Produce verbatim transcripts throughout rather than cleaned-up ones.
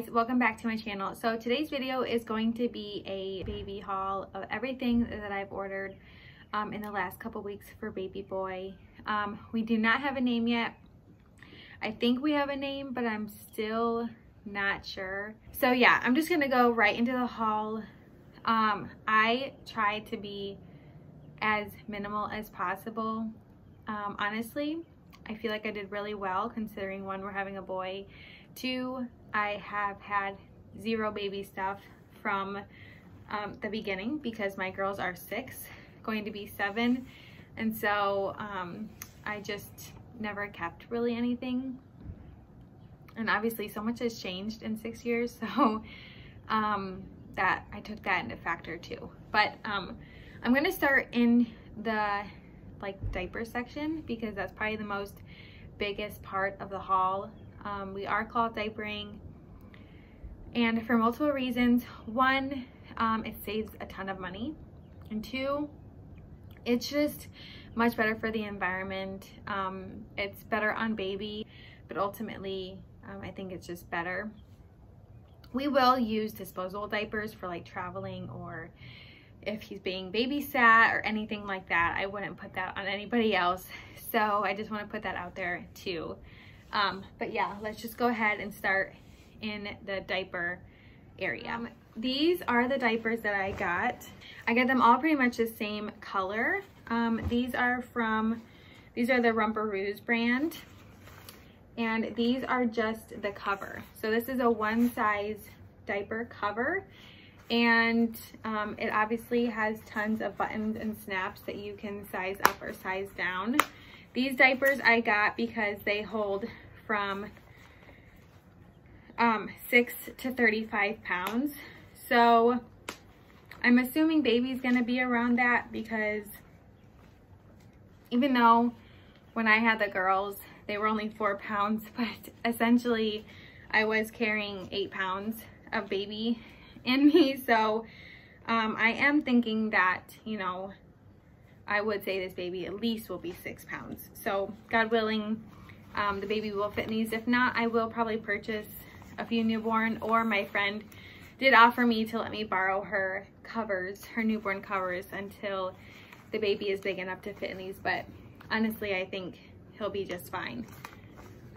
guys, welcome back to my channel. So today's video is going to be a baby haul of everything that I've ordered um, in the last couple weeks for baby boy. Um, we do not have a name yet. I think we have a name, but I'm still not sure. So yeah, I'm just gonna go right into the haul. Um, I try to be as minimal as possible. Um, honestly, I feel like I did really well considering one, we're having a boy. Two, I have had zero baby stuff from um, the beginning because my girls are six, going to be seven. And so um, I just never kept really anything. And obviously so much has changed in six years. So um, that I took that into factor too. But um, I'm gonna start in the like diaper section because that's probably the most biggest part of the haul. Um, we are cloth diapering and for multiple reasons. One, um, it saves a ton of money, and two, it's just much better for the environment. Um, it's better on baby, but ultimately um, I think it's just better. We will use disposable diapers for like traveling or if he's being babysat or anything like that. I wouldn't put that on anybody else, so I just want to put that out there too. Um, but yeah, let's just go ahead and start in the diaper area. Um, these are the diapers that I got. I got them all pretty much the same color. Um, these are from, these are the Rumparoos brand, and these are just the cover. So this is a one size diaper cover, and um, it obviously has tons of buttons and snaps that you can size up or size down. These diapers I got because they hold from um, six to thirty-five pounds. So I'm assuming baby's gonna be around that, because even though when I had the girls, they were only four pounds, but essentially I was carrying eight pounds of baby in me. So um, I am thinking that, you know, I would say this baby at least will be six pounds. So God willing, um, the baby will fit in these. If not, I will probably purchase a few newborn, or my friend did offer me to let me borrow her covers, her newborn covers, until the baby is big enough to fit in these. But honestly, I think he'll be just fine.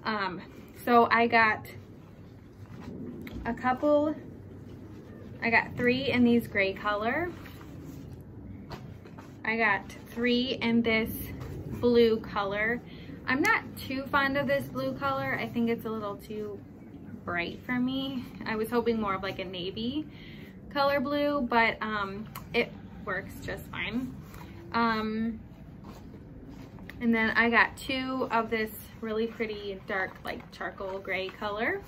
Um, so I got a couple, I got three in these gray color. I got three in this blue color. I'm not too fond of this blue color. I think it's a little too bright for me. I was hoping more of like a navy color blue, but um, it works just fine. Um, and then I got two of this really pretty dark, like charcoal gray color.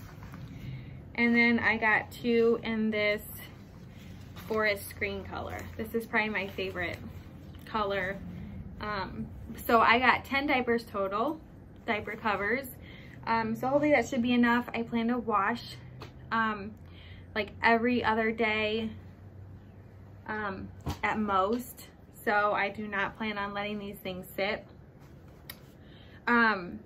And then I got two in this forest green color. This is probably my favorite color. Um, so I got ten diapers total, diaper covers. Um, so hopefully that should be enough. I plan to wash um, like every other day um, at most. So I do not plan on letting these things sit. Um,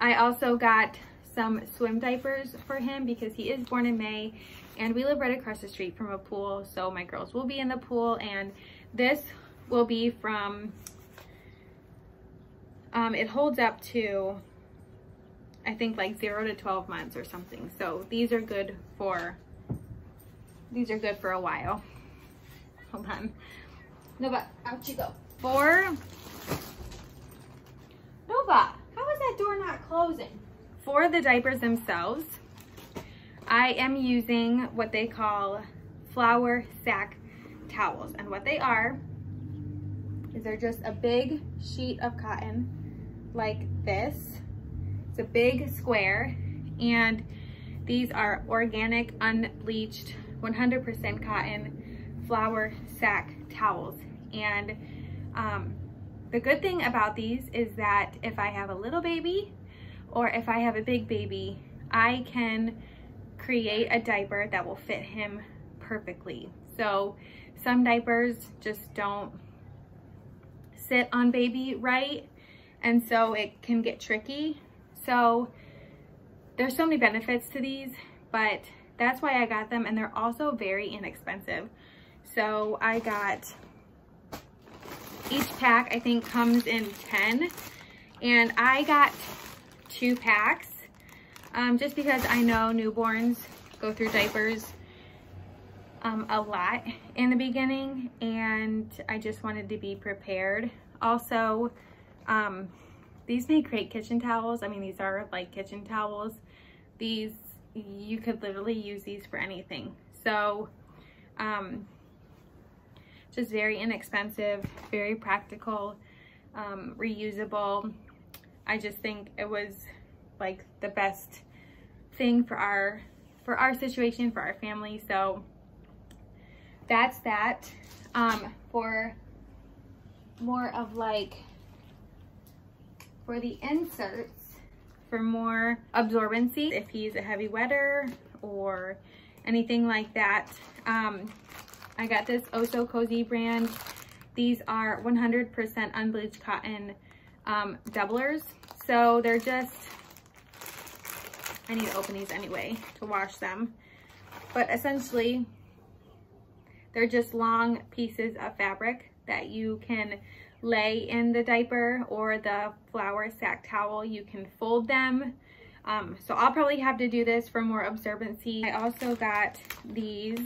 I also got some swim diapers for him because he is born in May and we live right across the street from a pool. So my girls will be in the pool, and this will be from, um, it holds up to, I think like zero to twelve months or something. So these are good for, these are good for a while. Hold on. Nova, out you go. For, Nova, how is that door not closing? For the diapers themselves, I am using what they call flour sack towels. And what they are, they're just a big sheet of cotton like this. It's a big square, and these are organic, unbleached, one hundred percent cotton flour sack towels. And um, the good thing about these is that if I have a little baby or if I have a big baby, I can create a diaper that will fit him perfectly. So some diapers just don't sit on baby right, and so it can get tricky. So there's so many benefits to these, but that's why I got them, and they're also very inexpensive. So I got, each pack I think comes in ten, and I got two packs um, just because I know newborns go through diapers um, a lot in the beginning, and I just wanted to be prepared. Also, um, these make great kitchen towels. I mean, these are like kitchen towels. These, you could literally use these for anything. So, um, just very inexpensive, very practical, um, reusable. I just think it was like the best thing for our, for our situation, for our family. So that's that. Um, for more of like, for the inserts, for more absorbency, if he's a heavy wetter or anything like that, um, I got this Oso Cozy brand. These are one hundred percent unbleached cotton um, doublers. So they're just, I need to open these anyway to wash them. But essentially, they're just long pieces of fabric that you can lay in the diaper or the flour sack towel. You can fold them. Um, so I'll probably have to do this for more absorbency. I also got these.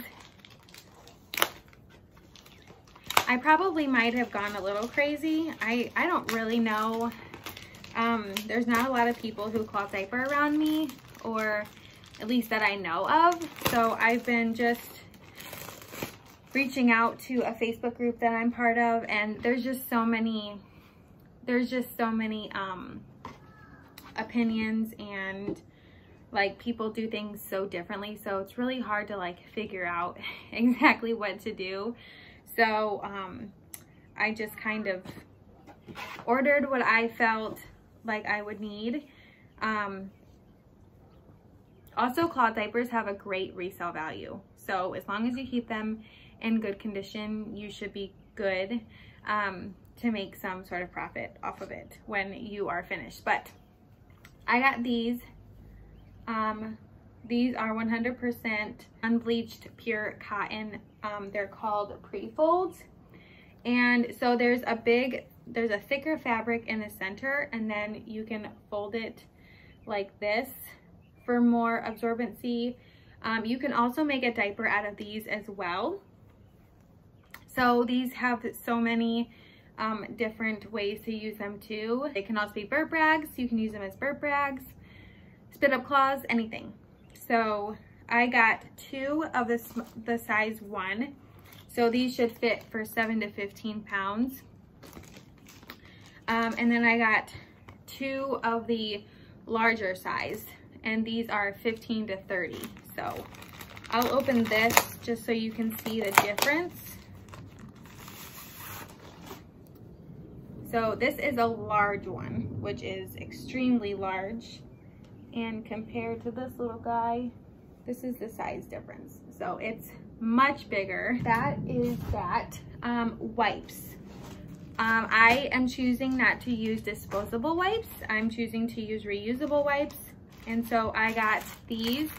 I probably might have gone a little crazy. I, I don't really know. Um, there's not a lot of people who cloth diaper around me, or at least that I know of. So I've been just reaching out to a Facebook group that I'm part of, and there's just so many, there's just so many um, opinions, and like people do things so differently. So it's really hard to like figure out exactly what to do. So um, I just kind of ordered what I felt like I would need. Um, also, cloth diapers have a great resale value. So as long as you keep them in good condition, you should be good um, to make some sort of profit off of it when you are finished. But I got these. Um, these are one hundred percent unbleached pure cotton. Um, they're called pre-folds, and so there's a big, there's a thicker fabric in the center, and then you can fold it like this for more absorbency. Um, you can also make a diaper out of these as well. So these have so many um, different ways to use them too. They can also be burp rags. You can use them as burp rags, spit up claws, anything. So I got two of the, the size one. So these should fit for seven to fifteen pounds. Um, and then I got two of the larger size, and these are fifteen to thirty. So I'll open this just so you can see the difference. So this is a large one, which is extremely large. And compared to this little guy, this is the size difference. So it's much bigger. That is that. Um, wipes. Um, I am choosing not to use disposable wipes. I'm choosing to use reusable wipes. And so I got these.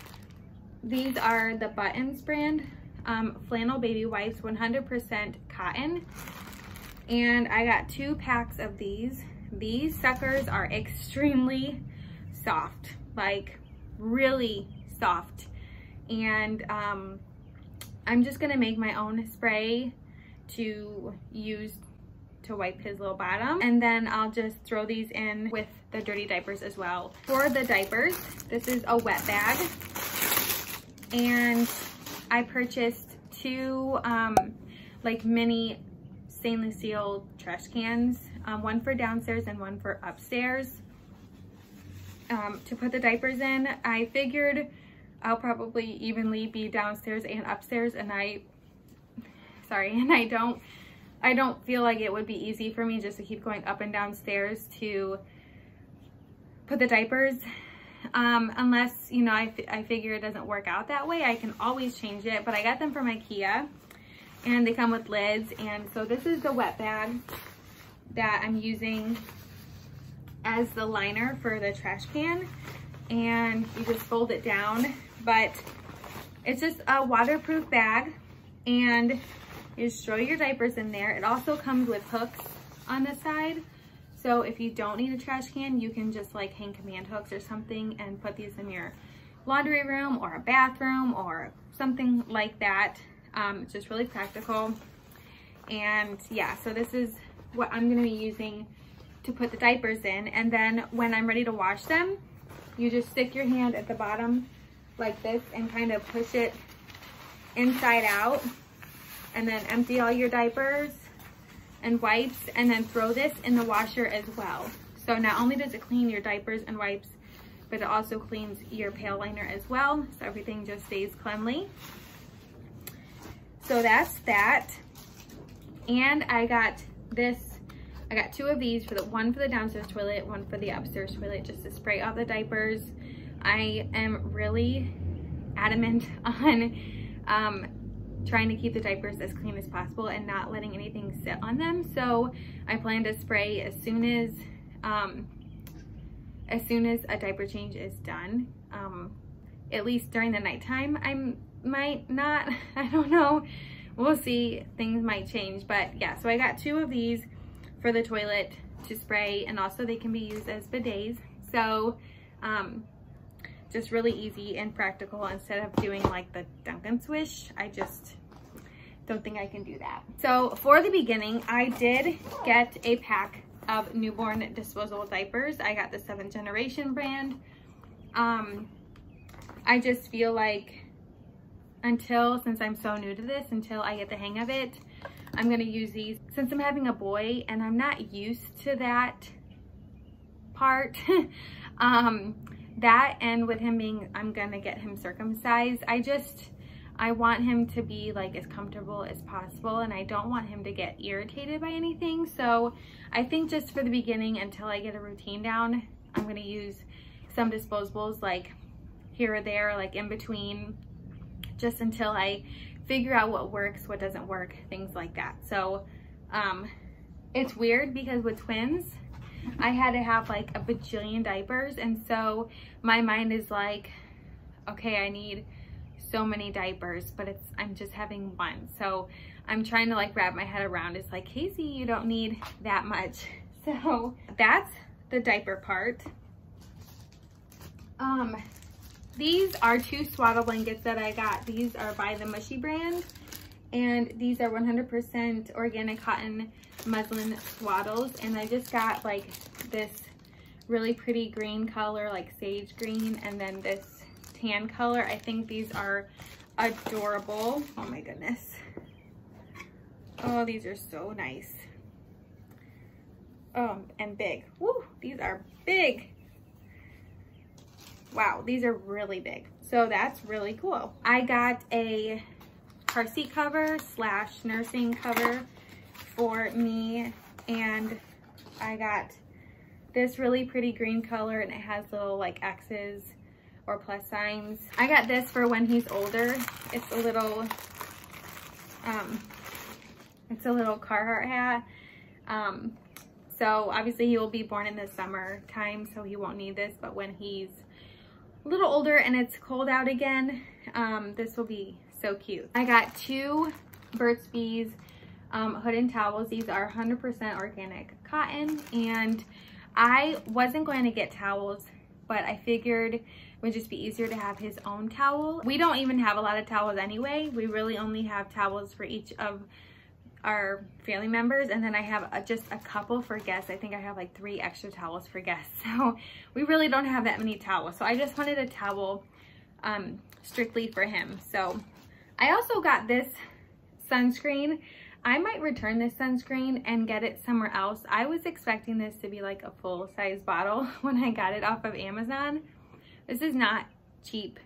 These are the Buttons brand, um, flannel baby wipes, one hundred percent cotton. And I got two packs of these. These suckers are extremely soft, like really soft. And um, I'm just gonna make my own spray to use to wipe his little bottom, and then I'll just throw these in with the dirty diapers as well. For the diapers, this is a wet bag, and I purchased two um, like mini stainless steel trash cans, um, one for downstairs and one for upstairs, um, to put the diapers in. I figured I'll probably evenly be downstairs and upstairs, and I, sorry, and I don't, I don't feel like it would be easy for me just to keep going up and downstairs to put the diapers. Um, unless, you know, I, I figure it doesn't work out that way. I can always change it, but I got them from IKEA, and they come with lids. And so this is the wet bag that I'm using as the liner for the trash can. And you just fold it down, but It's just a waterproof bag, and you just throw your diapers in there. It also comes with hooks on the side, so if you don't need a trash can, you can just like hang command hooks or something and put these in your laundry room or a bathroom or something like that. Um, it's just really practical. And yeah, so this is what I'm gonna be using to put the diapers in. And then when I'm ready to wash them, you just stick your hand at the bottom like this and kind of push it inside out, and then empty all your diapers and wipes, and then throw this in the washer as well. So not only does it clean your diapers and wipes, but it also cleans your pail liner as well. So everything just stays cleanly. So that's that. And I got this, I got two of these, for the one for the downstairs toilet, one for the upstairs toilet, just to spray out the diapers. I am really adamant on um, trying to keep the diapers as clean as possible and not letting anything sit on them. So I plan to spray as soon as um, as soon as a diaper change is done. Um, at least during the nighttime, I might not. I don't know. We'll see. Things might change. But yeah, so I got two of these for the toilet to spray, and also they can be used as bidets. So um, just really easy and practical. Instead of doing like the dunk and swish, I just don't think I can do that. So for the beginning, I did get a pack of newborn disposable diapers. I got the seventh generation brand. Um, I just feel like until, since I'm so new to this, until I get the hang of it, I'm gonna use these. Since I'm having a boy and I'm not used to that part, um, that and with him being, I'm gonna get him circumcised, I just, I want him to be like as comfortable as possible, and I don't want him to get irritated by anything. So I think just for the beginning, until I get a routine down, I'm gonna use some disposables like here or there, like in between, just until I figure out what works, what doesn't work, things like that. So um, it's weird because with twins, I had to have like a bajillion diapers, and so my mind is like, okay, I need so many diapers, but it's I'm just having one. So I'm trying to like wrap my head around, it's like, Casey, you don't need that much. So that's the diaper part. Um, these are two swaddle blankets that I got. These are by the Mushy brand, and these are one hundred percent organic cotton muslin swaddles, and I just got like this really pretty green color, like sage green, and then this tan color. I think these are adorable. Oh my goodness. Oh, these are so nice. Oh, and big. Woo, these are big. Wow, these are really big. So that's really cool. I got a car seat cover slash nursing cover for me, and I got this really pretty green color, and it has little like X's or plus signs. I got this for when he's older. It's a little, um, it's a little Carhartt hat. Um, so obviously he will be born in the summer time, so he won't need this, but when he's a little older and it's cold out again, um, this will be so cute. I got two Burt's Bees um, hood and towels. These are one hundred percent organic cotton, and I wasn't going to get towels, but I figured it would just be easier to have his own towel. We don't even have a lot of towels anyway. We really only have towels for each of our family members, and then I have a, just a couple for guests. I think I have like three extra towels for guests, so we really don't have that many towels. So I just wanted a towel um, strictly for him. So I also got this sunscreen. I might return this sunscreen and get it somewhere else. I was expecting this to be like a full-size bottle when I got it off of Amazon. This is not cheap,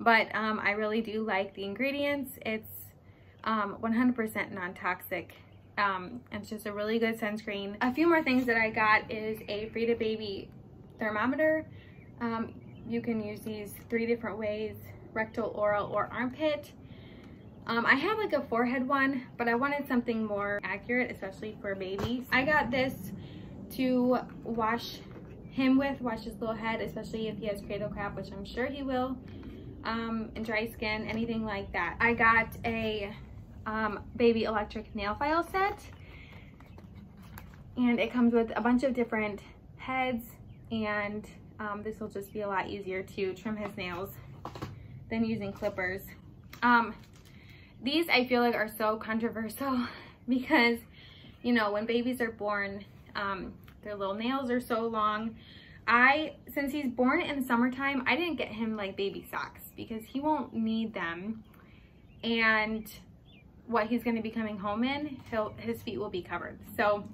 but um, I really do like the ingredients. It's um one hundred percent non-toxic, um and it's just a really good sunscreen. A few more things that I got is a Frida Baby thermometer. Um you can use these three different ways: rectal, oral, or armpit. um I have like a forehead one, but I wanted something more accurate, especially for babies. I got this to wash him with, wash his little head, especially if he has cradle cap, which I'm sure he will. um, and dry skin, anything like that. I got a um, baby electric nail file set, and it comes with a bunch of different heads, and um, this will just be a lot easier to trim his nails than using clippers. Um, these I feel like are so controversial because, you know, when babies are born, um, their little nails are so long. I, since he's born in the summertime, I didn't get him like baby socks because he won't need them. And what he's going to be coming home in, he'll, his feet will be covered. So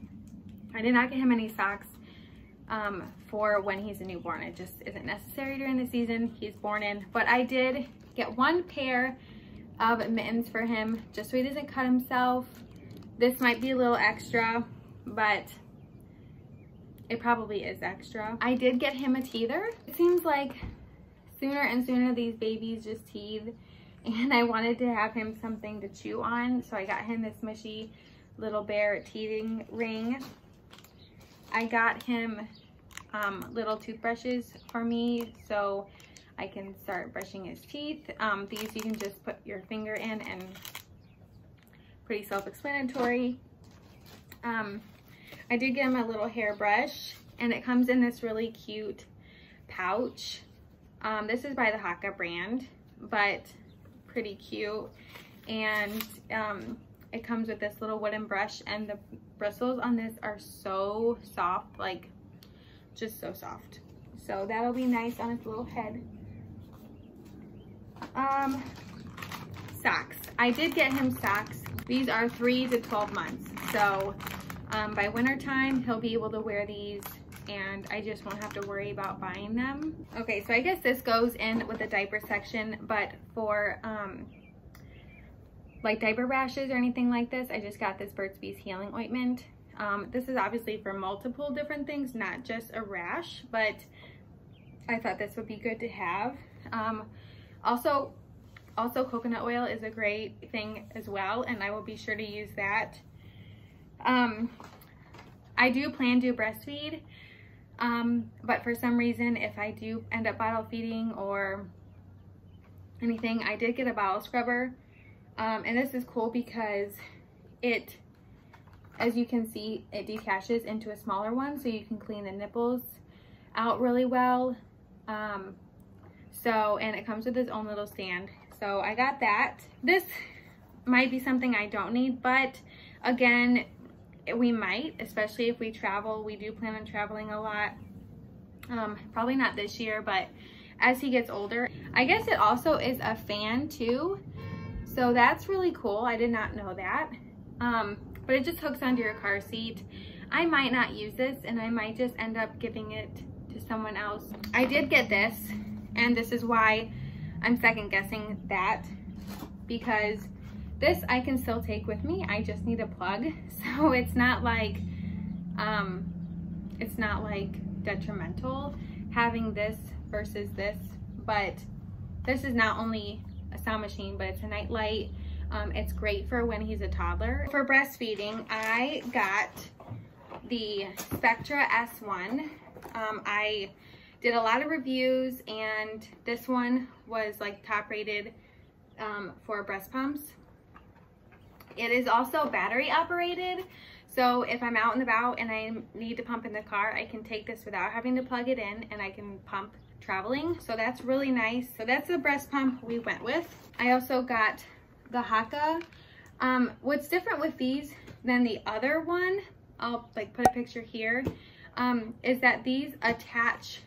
I did not get him any socks um, for when he's a newborn. It just isn't necessary during the season he's born in. But I did get one pair of mittens for him just so he doesn't cut himself. This might be a little extra, but it probably is extra. I did get him a teether. It seems like sooner and sooner these babies just teethe, and I wanted to have him something to chew on, so I got him this Mushy Little Bear teething ring. I got him um, little toothbrushes for me so I can start brushing his teeth. Um, these you can just put your finger in, and pretty self-explanatory. Um, I did get him a little hairbrush, and it comes in this really cute pouch. Um, this is by the Haka brand, but pretty cute. And um, it comes with this little wooden brush, and the bristles on this are so soft, like just so soft. So that'll be nice on its little head. Um, socks. I did get him socks. These are three to twelve months. So Um, by winter time, he'll be able to wear these, and I just won't have to worry about buying them. Okay, so I guess this goes in with the diaper section, but for um, like diaper rashes or anything like this, I just got this Burt's Bees healing ointment. Um, this is obviously for multiple different things, not just a rash, but I thought this would be good to have. Um, also, also coconut oil is a great thing as well, and I will be sure to use that. Um, I do plan to breastfeed, um, but for some reason, if I do end up bottle feeding or anything, I did get a bottle scrubber, um, and this is cool because it, as you can see, it detaches into a smaller one, so you can clean the nipples out really well, um, so, and it comes with its own little stand, so I got that. This might be something I don't need, but again, we might, especially if we travel. We do plan on traveling a lot. Um, probably not this year, but as he gets older. I guess it also is a fan too, so that's really cool. I did not know that. Um, but it just hooks onto your car seat. I might not use this, and I might just end up giving it to someone else. I did get this, and this is why I'm second guessing that, because this I can still take with me. I just need a plug, so it's not like um, it's not like detrimental having this versus this. But this is not only a sound machine, but it's a night light. Um, it's great for when he's a toddler. For breastfeeding, I got the Spectra S one. Um, I did a lot of reviews, and this one was like top rated um, for breast pumps. It is also battery operated, so if I'm out and about and I need to pump in the car, I can take this without having to plug it in, and I can pump traveling. So that's really nice. So that's the breast pump we went with. I also got the Haka. Um, what's different with these than the other one, I'll like put a picture here, um, is that these attach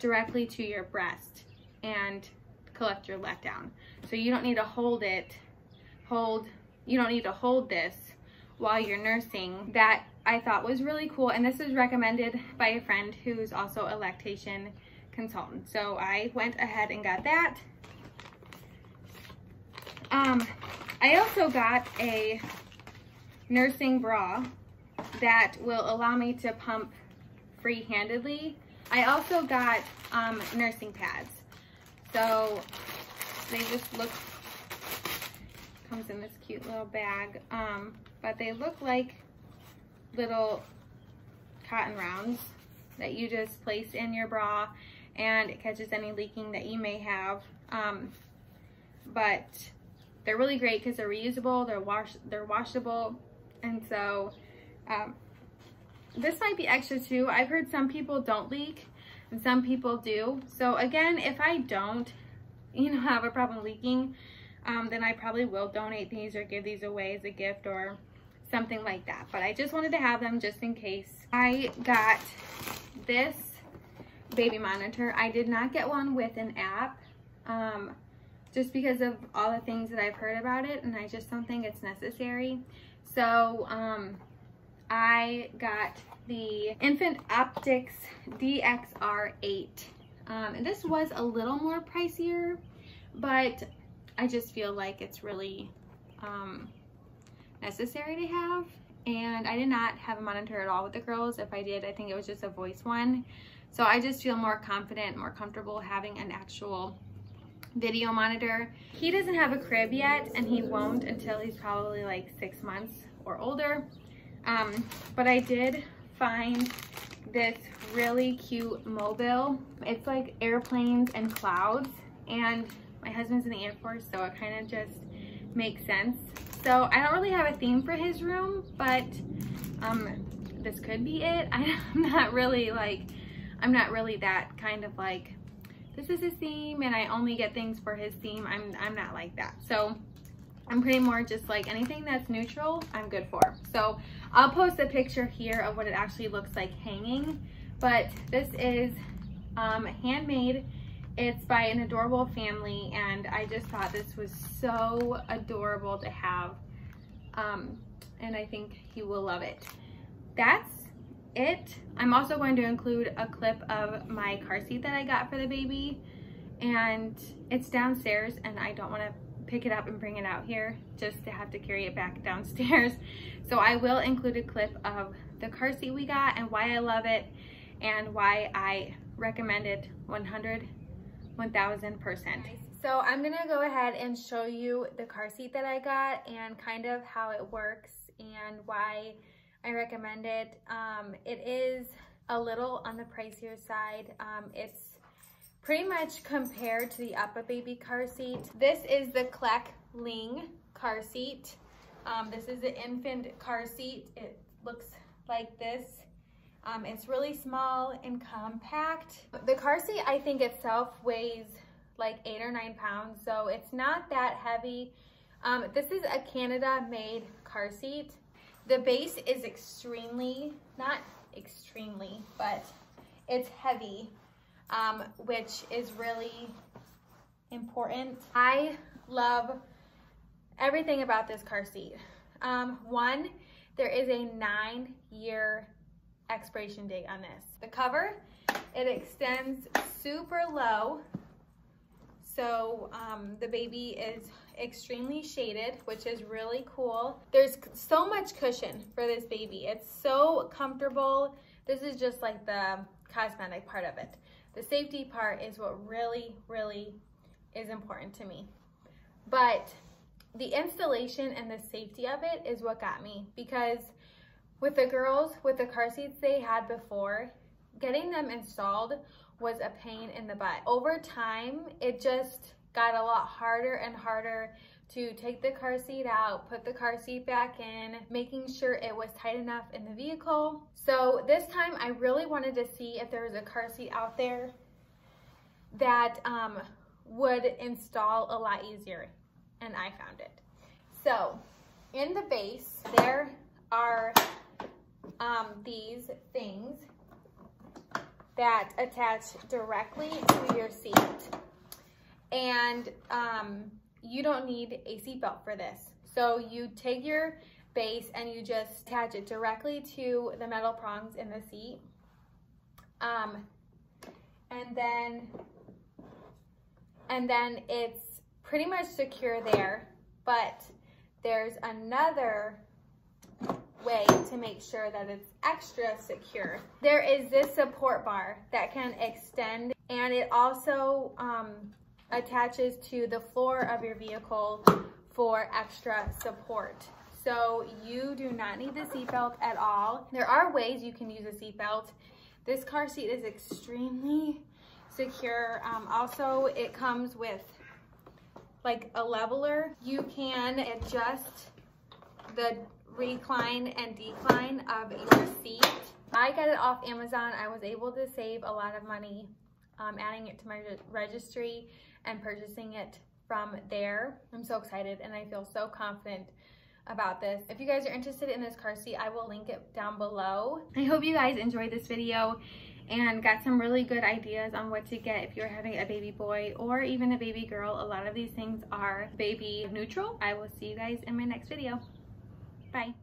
directly to your breast and collect your let down. So you don't need to hold it, hold You don't need to hold this while you're nursing. That I thought was really cool, and this is recommended by a friend who's also a lactation consultant. So I went ahead and got that. Um, I also got a nursing bra that will allow me to pump free-handedly. I also got um, nursing pads. So they just look, comes in this cute little bag, um, but they look like little cotton rounds that you just place in your bra, and it catches any leaking that you may have. Um, but they're really great because they're reusable, they're wash, they're washable, and so um, this might be extra too. I've heard some people don't leak and some people do. So again, if I don't, you know, have a problem leaking, um, then I probably will donate these or give these away as a gift or something like that. But I just wanted to have them just in case. I got this baby monitor. I did not get one with an app, um, just because of all the things that I've heard about it, and I just don't think it's necessary. So um, I got the Infant Optics D X R eight, um, and this was a little more pricier, but I just feel like it's really um, necessary to have. And I did not have a monitor at all with the girls. If I did, I think it was just a voice one. So I just feel more confident, more comfortable having an actual video monitor. He doesn't have a crib yet, and he won't until he's probably like six months or older. Um, but I did find this really cute mobile. It's like airplanes and clouds, and my husband's in the Air Force, so it kind of just makes sense. So I don't really have a theme for his room, but um, this could be it. I'm not really like, I'm not really that kind of like, this is his theme and I only get things for his theme. I'm, I'm not like that. So I'm pretty more just like anything that's neutral, I'm good for. So I'll post a picture here of what it actually looks like hanging, but this is um, handmade. It's by an adorable family, and I just thought this was so adorable to have, um, and I think he will love it. That's it. I'm also going to include a clip of my car seat that I got for the baby, and it's downstairs, and I don't want to pick it up and bring it out here just to have to carry it back downstairs. So I will include a clip of the car seat we got and why I love it and why I recommend it one hundred one thousand percent. So I'm gonna go ahead and show you the car seat that I got and kind of how it works and why I recommend it. Um, it is a little on the pricier side. Um, it's pretty much compared to the UppaBaby car seat. This is the Clek Liing car seat. Um, this is the infant car seat. It looks like this. Um, it's really small and compact. The car seat, I think itself weighs like eight or nine pounds, so it's not that heavy. Um, this is a Canada-made car seat. The base is extremely, not extremely, but it's heavy, um, which is really important. I love everything about this car seat. Um, one, there is a nine-year expiration date on this. The cover, it extends super low, so um, the baby is extremely shaded, which is really cool. There's so much cushion for this baby. It's so comfortable. This is just like the cosmetic part of it. The safety part is what really, really is important to me. But the installation and the safety of it is what got me, because with the girls, with the car seats they had before, getting them installed was a pain in the butt. Over time, it just got a lot harder and harder to take the car seat out, put the car seat back in, making sure it was tight enough in the vehicle. So this time I really wanted to see if there was a car seat out there that um, would install a lot easier, and I found it. So in the base, there are Um, these things that attach directly to your seat, and um, you don't need a seatbelt for this. So you take your base and you just attach it directly to the metal prongs in the seat, um, and then and then it's pretty much secure there. But there's another way to make sure that it's extra secure. There is this support bar that can extend, and it also um, attaches to the floor of your vehicle for extra support. So you do not need the seatbelt at all. There are ways you can use a seatbelt. This car seat is extremely secure. Um, also, it comes with like a leveler, you can adjust the recline and decline of your seat. I got it off Amazon. I was able to save a lot of money um, adding it to my registry and purchasing it from there. I'm so excited and I feel so confident about this. If you guys are interested in this car seat, I will link it down below. I hope you guys enjoyed this video and got some really good ideas on what to get if you're having a baby boy or even a baby girl. A lot of these things are baby neutral. I will see you guys in my next video. Bye.